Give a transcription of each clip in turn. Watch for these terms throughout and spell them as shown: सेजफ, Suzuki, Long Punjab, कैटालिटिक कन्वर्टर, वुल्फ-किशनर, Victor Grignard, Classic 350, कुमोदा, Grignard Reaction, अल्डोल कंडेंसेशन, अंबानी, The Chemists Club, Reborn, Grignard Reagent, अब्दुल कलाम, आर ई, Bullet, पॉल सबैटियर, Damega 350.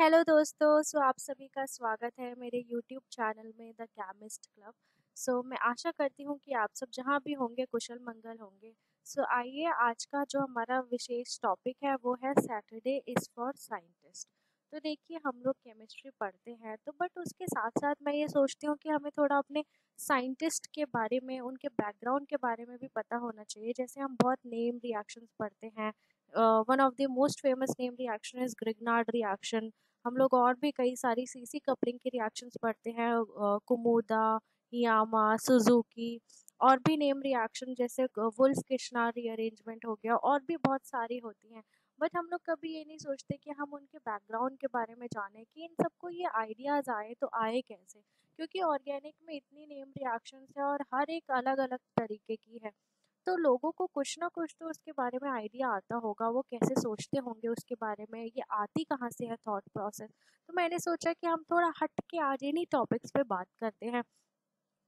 Hello दोस्तों, सो आप सभी का स्वागत है मेरे यूट्यूब चैनल में द केमिस्ट क्लब। सो मैं आशा करती हूँ कि आप सब जहाँ भी होंगे कुशल मंगल होंगे। सो आइए, आज का जो हमारा विशेष टॉपिक है वो है सैटरडे इज़ फॉर साइंटिस्ट। तो देखिए, हम लोग केमिस्ट्री पढ़ते हैं तो बट उसके साथ साथ मैं ये सोचती हूँ कि हमें थोड़ा अपने साइंटिस्ट के बारे में, उनके बैकग्राउंड के बारे में भी पता होना चाहिए। जैसे हम बहुत नेम रिएक्शंस पढ़ते हैं, one of the most famous name reaction is Grignard reaction. हम लोग और भी कई सारी सीसी कपलिंग की रिएक्शंस पढ़ते हैं, कुमोदा, यामा, सुजुकी, और भी नेम रिएक्शन जैसे वुल्फ-किशनर रीअरेंजमेंट हो गया, और भी बहुत सारी होती हैं। बट हम लोग कभी ये नहीं सोचते कि हम उनके बैकग्राउंड के बारे में जानें कि इन सबको ये आइडियाज़ आए तो आए कैसे, क्योंकि ऑर्गेनिक में इतनी नेम रिएक्शंस है और हर एक अलग अलग तरीके की है। तो लोगों को कुछ ना कुछ तो उसके बारे में आइडिया आता होगा, वो कैसे सोचते होंगे उसके बारे में, ये आती कहाँ से है थॉट प्रोसेस। तो मैंने सोचा कि हम थोड़ा हट के आज इन्हीं टॉपिक्स पे बात करते हैं।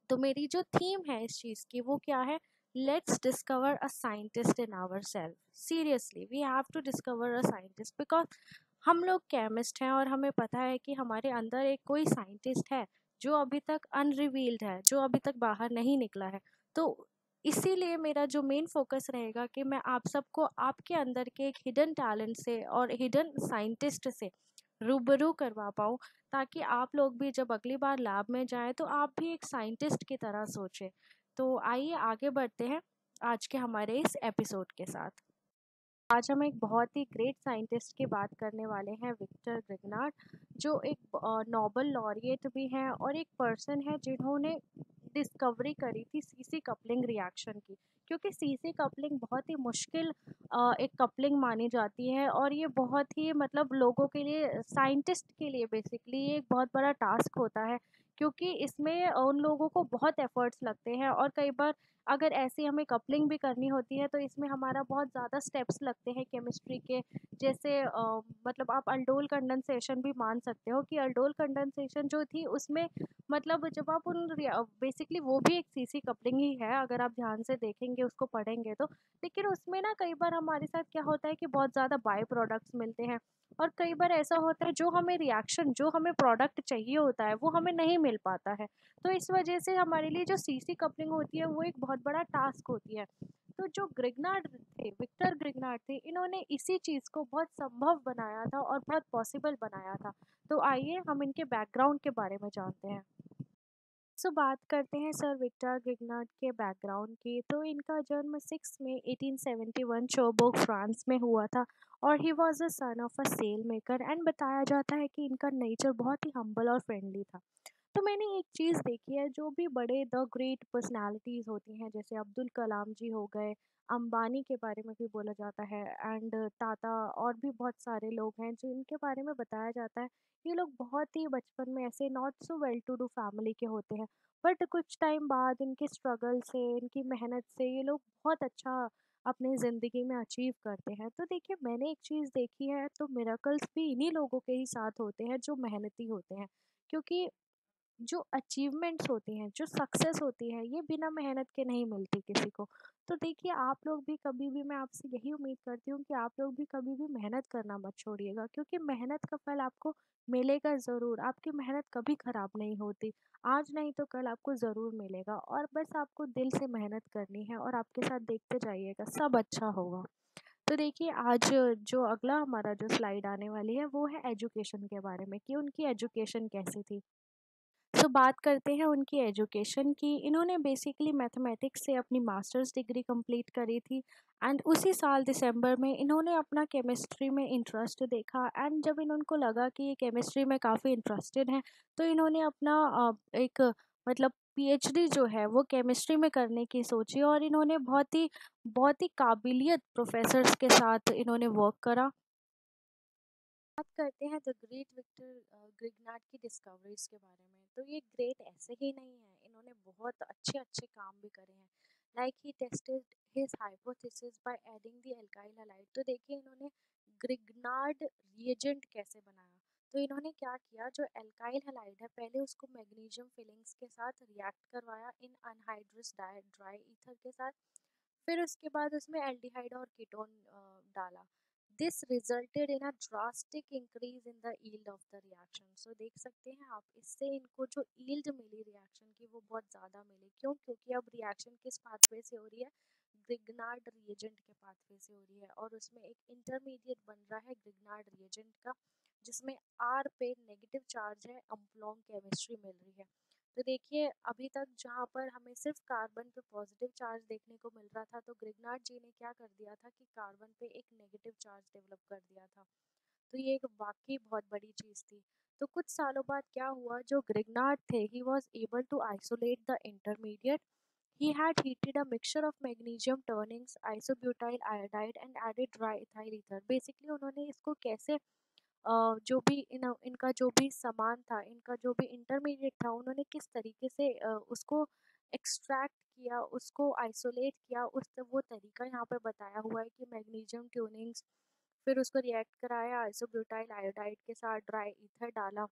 तो मेरी जो थीम है इस चीज़ की वो क्या है, let's discover a scientist in our self. Seriously we have to discover a scientist, because हम लोग केमिस्ट हैं और हमें पता है कि हमारे अंदर एक कोई साइंटिस्ट है जो अभी तक अनरिवील्ड है, जो अभी तक बाहर नहीं निकला है। तो इसीलिए मेरा जो मेन फोकस रहेगा कि मैं आप सबको आपके अंदर के एक हिडन टैलेंट से और हिडन साइंटिस्ट से रूबरू करवा पाऊँ, ताकि आप लोग भी जब अगली बार लैब में जाएं तो आप भी एक साइंटिस्ट की तरह सोचें। तो आइए आगे बढ़ते हैं आज के हमारे इस एपिसोड के साथ। आज हम एक बहुत ही ग्रेट साइंटिस्ट की बात करने वाले हैं, विक्टर ग्रिग्नार्ड, जो एक नोबेल लॉरिएट भी हैं और एक पर्सन है जिन्होंने डिस्कवरी करी थी सीसी कपलिंग रिएक्शन की, क्योंकि सीसी कपलिंग बहुत ही मुश्किल एक कपलिंग मानी जाती है और ये बहुत ही मतलब लोगों के लिए, साइंटिस्ट के लिए बेसिकली ये एक बहुत बड़ा टास्क होता है, क्योंकि इसमें उन लोगों को बहुत एफर्ट्स लगते हैं और कई बार अगर ऐसी हमें कपलिंग भी करनी होती है तो इसमें हमारा बहुत ज़्यादा स्टेप्स लगते हैं केमिस्ट्री के। जैसे मतलब आप अल्डोल कंडेंसेशन भी मान सकते हो कि अल्डोल कंडेंसेशन जो थी उसमें मतलब जब आप उन बेसिकली वो भी एक सीसी कपलिंग ही है अगर आप ध्यान से देखेंगे, उसको पढ़ेंगे तो। लेकिन उसमें ना कई बार हमारे साथ क्या होता है कि बहुत ज़्यादा बाय प्रोडक्ट्स मिलते हैं और कई बार ऐसा होता है जो हमें रिएक्शन, जो हमें प्रोडक्ट चाहिए होता है वो हमें नहीं मिल पाता है। तो इस वजह से हमारे लिए जो सीसी कपलिंग होती है वो एक बहुत बड़ा टास्क होती है। तो जो ग्रिग्नार्ड थे, विक्टर ग्रिग्नार्ड थे, इन्होंने इसी चीज़ को बहुत संभव बनाया था और बहुत पॉसिबल बनाया था। तो आइए हम इनके बैकग्राउंड के बारे में जानते हैं। सो बात करते हैं सर विक्टर ग्रिग्नार्ड के बैकग्राउंड की। तो इनका जन्म 6 मई 1871 चोबोग, फ्रांस में हुआ था और he was a son of a sail maker, and बताया जाता है कि इनका नेचर बहुत ही हम्बल और फ्रेंडली था। तो मैंने एक चीज़ देखी है, जो भी बड़े द ग्रेट पर्सनालिटीज़ होती हैं जैसे अब्दुल कलाम जी हो गए, अंबानी के बारे में भी बोला जाता है, एंड टाटा, और भी बहुत सारे लोग हैं जिनके बारे में बताया जाता है ये लोग बहुत ही बचपन में ऐसे not so well to do family के होते हैं, बट कुछ टाइम बाद इनके स्ट्रगल से, इनकी मेहनत से ये लोग बहुत अच्छा अपनी ज़िंदगी में अचीव करते हैं। तो देखिए, मैंने एक चीज़ देखी है तो मिरेकल्स भी इन्हीं लोगों के ही साथ होते हैं जो मेहनती होते हैं, क्योंकि जो अचीवमेंट्स होती हैं, जो सक्सेस होती है, ये बिना मेहनत के नहीं मिलती किसी को। तो देखिए, आप लोग भी कभी भी, मैं आपसे यही उम्मीद करती हूँ कि आप लोग भी कभी भी मेहनत करना मत छोड़िएगा, क्योंकि मेहनत का फल आपको मिलेगा ज़रूर। आपकी मेहनत कभी ख़राब नहीं होती, आज नहीं तो कल आपको ज़रूर मिलेगा, और बस आपको दिल से मेहनत करनी है और आपके साथ देखते जाइएगा, सब अच्छा होगा। तो देखिए, आज जो अगला हमारा जो स्लाइड आने वाली है वो है एजुकेशन के बारे में, कि उनकी एजुकेशन कैसी थी। तो बात करते हैं उनकी एजुकेशन की। इन्होंने बेसिकली मैथमेटिक्स से अपनी मास्टर्स डिग्री कंप्लीट करी थी, एंड उसी साल दिसंबर में इन्होंने अपना केमिस्ट्री में इंटरेस्ट देखा, एंड जब इनको लगा कि ये केमिस्ट्री में काफ़ी इंटरेस्टेड हैं तो इन्होंने अपना एक मतलब पीएचडी जो है वो केमिस्ट्री में करने की सोची, और इन्होंने बहुत ही काबिलियत प्रोफेसर्स के साथ इन्होंने वर्क करा। बात करते हैं द ग्रेट विक्टर ग्रिग्नार्ड की डिस्कवरीज के बारे में। तो ये ग्रेट ऐसे ही नहीं है, इन्होंने बहुत अच्छे अच्छे काम भी करे हैं, like he tested his hypothesis by adding the alkyl halide. तो देखिए, इन्होंने ग्रिग्नार्ड रिएजेंट कैसे बनाया, तो इन्होंने क्या किया, जो एल्काइल हैलाइड है पहले उसको मैग्नीशियम फिलिंग्स के साथ रिएक्ट करवाया इन अनहाइड्रस ड्राई ईथर के साथ, फिर उसके बाद उसमें एल्डिहाइड और कीटोन डाला। this resulted in a drastic increase in the yield of the reaction. So देख सकते हैं आप, इससे इनको जो yield मिली reaction की वो बहुत ज़्यादा मिली. क्यों? क्योंकि अब reaction किस pathway से हो रही है? Grignard reagent के pathway से हो रही है, और उसमें एक intermediate बन रहा है Grignard reagent का, जिसमें R पे negative charge है, अम्प्लोंग chemistry मिल रही है. तो देखिए अभी तक जहाँ पर हमें सिर्फ कार्बन पे पॉजिटिव चार्ज देखने को मिल रहा था, तो ग्रिग्नार्ड जी ने क्या कर दिया था कि कार्बन पे एक नेगेटिव चार्ज डेवलप कर दिया था. तो ये एक वाकई बहुत बड़ी चीज़ थी. तो कुछ सालों बाद क्या हुआ, जो ग्रिग्नार्ड थे, he was able to isolate the intermediate. He had heated a mixture of magnesium turnings isobutyl iodide and added dry ethyl ether. Basically उन्होंने इसको कैसे जो भी इनका जो भी सामान था, इनका जो भी इंटरमीडिएट था, उन्होंने किस तरीके से उसको एक्सट्रैक्ट किया, उसको आइसोलेट किया, उस वो तरीका यहाँ पे बताया हुआ है कि मैग्नीशियम ट्यूनिंग्स, फिर उसको रिएक्ट कराया आइसोब्यूटाइल आयोडाइड के साथ, ड्राई ईथर डाला,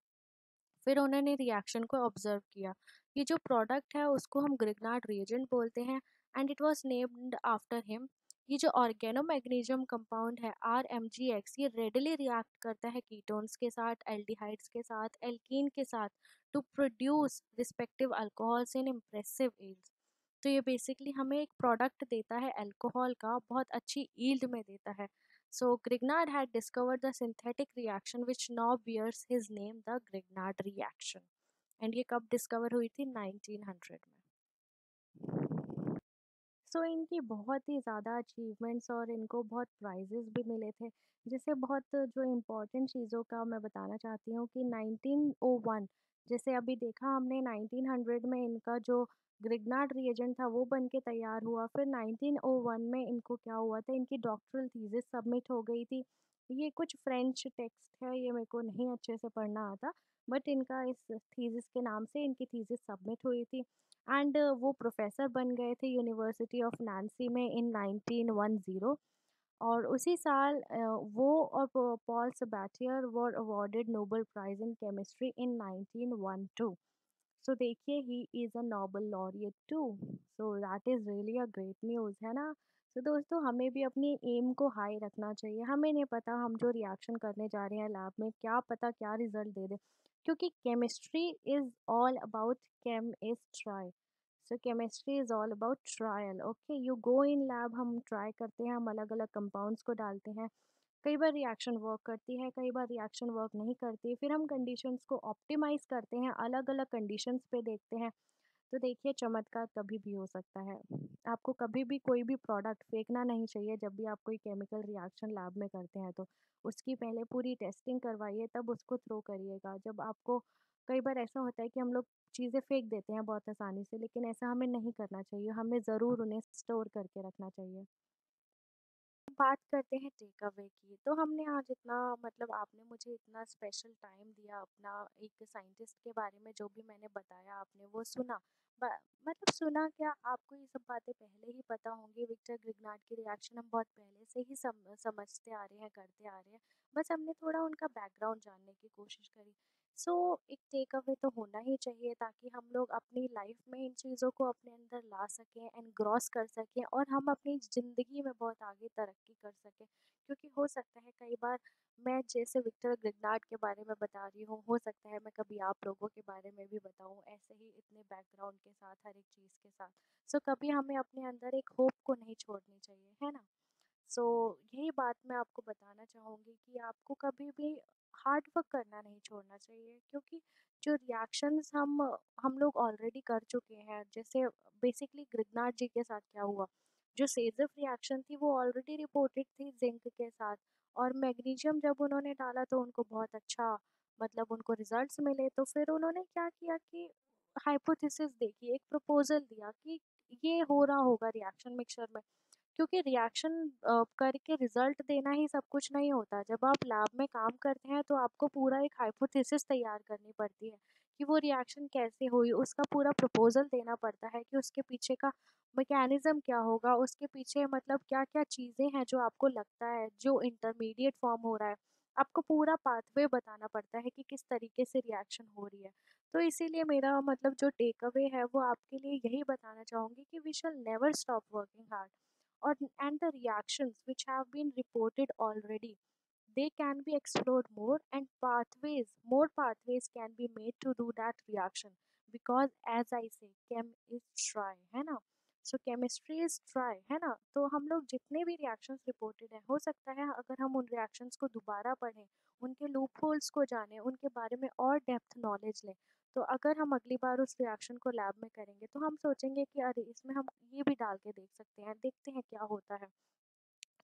फिर उन्होंने रिएक्शन को ऑब्जर्व किया. ये जो प्रोडक्ट है उसको हम ग्रिग्नार्ड रिएजेंट बोलते हैं, and it was named after him. ये जो ऑर्गेनो मैग्नीशियम कंपाउंड है RMGX, ये रेडिली रिएक्ट करता है कीटोन्स के साथ, एल्डिहाइड्स के साथ, एल्कीन के साथ to produce respective alcohols in impressive yields. तो ये बेसिकली हमें एक प्रोडक्ट देता है अल्कोहल का, बहुत अच्छी यील्ड में देता है. So Grignard had discovered the synthetic reaction which now bears his name the Grignard reaction. And ये कब डिस्कवर हुई थी? 1900 में. सो इनकी बहुत ही ज़्यादा अचीवमेंट्स और इनको बहुत प्राइजेस भी मिले थे, जिससे बहुत जो इम्पोर्टेंट चीज़ों का मैं बताना चाहती हूँ कि 1901, जैसे अभी देखा हमने 1900 में इनका जो ग्रिग्नार्ड रिएजेंट था वो बन के तैयार हुआ. फिर 1901 में इनको क्या हुआ था, इनकी डॉक्टरल थीसिस सबमिट हो गई थी. ये कुछ फ्रेंच टेक्स्ट है, ये मेरे को नहीं अच्छे से पढ़ना आता, बट इनका इस थीसिस के नाम से इनकी थीसिस सबमिट हुई थी. एंड वो प्रोफेसर बन गए थे यूनिवर्सिटी ऑफ नैंसी में इन 1910, और उसी साल वो और पॉल सबैटियर were awarded Nobel prize in chemistry in 1912. So देखिए, he is a Nobel laureate too, so that is really a great news, है ना. तो दोस्तों हमें भी अपने एम को हाई रखना चाहिए. हमें नहीं पता हम जो रिएक्शन करने जा रहे हैं लैब में, क्या पता क्या रिज़ल्ट दे दे, क्योंकि chemistry is all about chem is try. So chemistry is all about trial. Okay, you go in lab, हम ट्राई करते हैं, हम अलग अलग कंपाउंड्स को डालते हैं, कई बार रिएक्शन वर्क करती है, कई बार रिएक्शन वर्क नहीं करती, फिर हम कंडीशंस को ऑप्टिमाइज़ करते हैं, अलग अलग कंडीशंस पे देखते हैं. तो देखिए चमत्कार कभी भी हो सकता है. आपको कभी भी कोई भी प्रोडक्ट फेंकना नहीं चाहिए. जब भी आप कोई केमिकल रिएक्शन लैब में करते हैं तो उसकी पहले पूरी टेस्टिंग करवाइए, तब उसको थ्रो करिएगा. जब आपको कई बार ऐसा होता है कि हम लोग चीज़ें फेंक देते हैं बहुत आसानी से, लेकिन ऐसा हमें नहीं करना चाहिए, हमें ज़रूर उन्हें स्टोर करके रखना चाहिए. बात करते हैं टेक अवे की. तो हमने आज इतना, मतलब आपने मुझे इतना स्पेशल टाइम दिया अपना, एक साइंटिस्ट के बारे में जो भी मैंने बताया आपने वो सुना, मतलब सुना क्या, आपको ये सब बातें पहले ही पता होंगी. विक्टर ग्रिग्नार्ड की रिएक्शन हम बहुत पहले से ही समझते आ रहे हैं, करते आ रहे हैं, बस हमने थोड़ा उनका बैकग्राउंड जानने की कोशिश करी. सो एक टेक अवे तो होना ही चाहिए, ताकि हम लोग अपनी लाइफ में इन चीज़ों को अपने अंदर ला सकें एंड ग्रॉस कर सकें, और हम अपनी ज़िंदगी में बहुत आगे तरक्की कर सकें. क्योंकि हो सकता है कई बार मैं जैसे विक्टर ग्रिग्नार्ड के बारे में बता रही हूँ, हो सकता है मैं कभी आप लोगों के बारे में भी बताऊँ, ऐसे ही इतने बैकग्राउंड के साथ, हर एक चीज़ के साथ. सो कभी हमें अपने अंदर एक होप को नहीं छोड़नी चाहिए, है ना. सो यही बात मैं आपको बताना चाहूँगी कि आपको कभी भी हार्ड वर्क करना नहीं छोड़ना चाहिए, क्योंकि जो रिएक्शंस हम लोग ऑलरेडी कर चुके हैं. जैसे बेसिकली ग्रिग्नार्ड जी के साथ क्या हुआ, जो सेजफ रिएक्शन थी वो ऑलरेडी रिपोर्टेड थी जिंक के साथ, और मैग्नीशियम जब उन्होंने डाला तो उनको बहुत अच्छा, मतलब उनको रिजल्ट्स मिले. तो फिर उन्होंने क्या किया कि हाइपोथेसिस देखी, एक प्रपोजल दिया कि ये हो रहा होगा रिएक्शन मिक्सचर में, क्योंकि रिएक्शन करके रिज़ल्ट देना ही सब कुछ नहीं होता. जब आप लैब में काम करते हैं तो आपको पूरा एक हाइपोथेसिस तैयार करनी पड़ती है कि वो रिएक्शन कैसे हुई, उसका पूरा प्रपोजल देना पड़ता है कि उसके पीछे का मैकेनिज़्म क्या होगा, उसके पीछे मतलब क्या क्या चीज़ें हैं जो आपको लगता है जो इंटरमीडिएट फॉर्म हो रहा है. आपको पूरा पाथवे बताना पड़ता है कि किस तरीके से रिएक्शन हो रही है. तो इसीलिए मेरा मतलब जो टेक अवे है वो आपके लिए यही बताना चाहूँगी कि we shall never stop working hard. and the reactions which have been reported already. They can be explored more, and more pathways can be made to do that reaction, because as I say, chem is try, है ना. So chemistry is try, है ना. तो हम लोग जितने भी reactions reported हैं, हो सकता है अगर हम उन reactions को दोबारा पढ़ें, उनके लूप होल्स को जानें, उनके बारे में और डेप्थ नॉलेज लें, तो अगर हम अगली बार उस रिएक्शन को लैब में करेंगे तो हम सोचेंगे कि अरे इसमें हम ये भी डाल के देख सकते हैं, देखते हैं क्या होता है.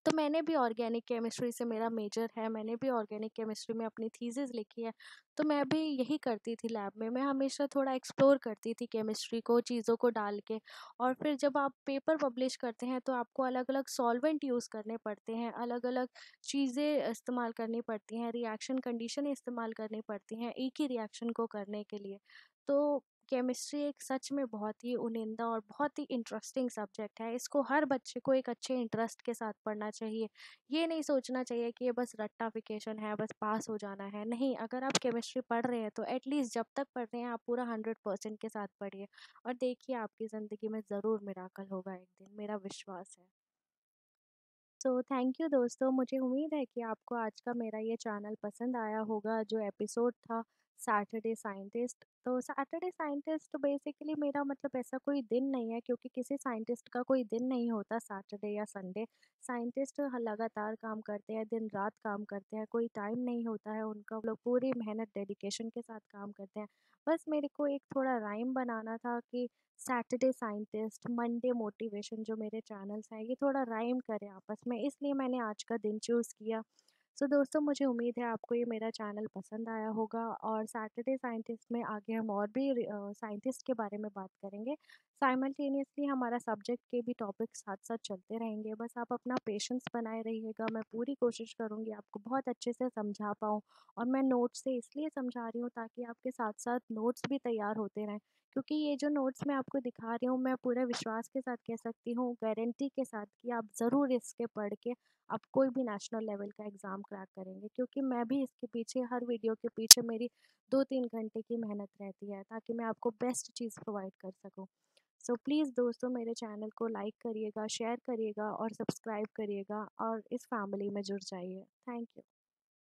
तो मैंने भी ऑर्गेनिक केमिस्ट्री से, मेरा मेजर है, मैंने भी ऑर्गेनिक केमिस्ट्री में अपनी थीसिस लिखी है, तो मैं भी यही करती थी लैब में. मैं हमेशा थोड़ा एक्सप्लोर करती थी केमिस्ट्री को, चीज़ों को डाल के. और फिर जब आप पेपर पब्लिश करते हैं तो आपको अलग अलग सॉल्वेंट यूज़ करने पड़ते हैं, अलग अलग चीज़ें इस्तेमाल करनी पड़ती हैं, रिएक्शन कंडीशन इस्तेमाल करनी पड़ती हैं एक ही रिएक्शन को करने के लिए. तो केमिस्ट्री एक सच में बहुत ही उनिंदा और बहुत ही इंटरेस्टिंग सब्जेक्ट है. इसको हर बच्चे को एक अच्छे इंटरेस्ट के साथ पढ़ना चाहिए. ये नहीं सोचना चाहिए कि ये बस रट्टाफिकेशन है, बस पास हो जाना है. नहीं, अगर आप केमिस्ट्री पढ़ रहे हैं तो एटलीस्ट जब तक पढ़ रहे हैं आप पूरा 100% के साथ पढ़िए, और देखिए आपकी ज़िंदगी में ज़रूर मिराकल होगा एक दिन, मेरा विश्वास है. सो थैंक यू दोस्तों, मुझे उम्मीद है कि आपको आज का मेरा ये चैनल पसंद आया होगा, जो एपिसोड था सैटरडे साइंटिस्ट. तो सैटरडे साइंटिस्ट तो बेसिकली मेरा मतलब ऐसा कोई दिन नहीं है, क्योंकि किसी साइंटिस्ट का कोई दिन नहीं होता सैटरडे या संडे. साइंटिस्ट लगातार काम करते हैं, दिन रात काम करते हैं, कोई टाइम नहीं होता है उनका, लोग पूरी मेहनत डेडिकेशन के साथ काम करते हैं. बस मेरे को एक थोड़ा राइम बनाना था कि सैटरडे साइंटिस्ट, मंडे मोटिवेशन, जो मेरे चैनल्स हैं ये थोड़ा राइम करें आपस में, इसलिए मैंने आज का दिन चूज़ किया. सो दोस्तों, मुझे उम्मीद है आपको ये मेरा चैनल पसंद आया होगा, और सैटरडे साइंटिस्ट में आगे हम और भी साइंटिस्ट के बारे में बात करेंगे. साइमल्टेनियसली हमारा सब्जेक्ट के भी टॉपिक साथ साथ चलते रहेंगे. बस आप अपना पेशेंस बनाए रहिएगा, मैं पूरी कोशिश करूँगी आपको बहुत अच्छे से समझा पाऊँ. और मैं नोट्स से इसलिए समझा रही हूँ ताकि आपके साथ साथ नोट्स भी तैयार होते रहें, क्योंकि ये जो नोट्स मैं आपको दिखा रही हूँ, मैं पूरे विश्वास के साथ कह सकती हूँ, गारंटी के साथ, कि आप ज़रूर इसके पढ़ के आप कोई भी नेशनल लेवल का एग्ज़ाम क्रैक करेंगे. क्योंकि मैं भी इसके पीछे, हर वीडियो के पीछे मेरी 2-3 घंटे की मेहनत रहती है, ताकि मैं आपको बेस्ट चीज़ प्रोवाइड कर सकूँ. सो प्लीज़ दोस्तों, मेरे चैनल को लाइक करिएगा, शेयर करिएगा और सब्सक्राइब करिएगा, और इस फैमिली में जुड़ जाइए. Thank you.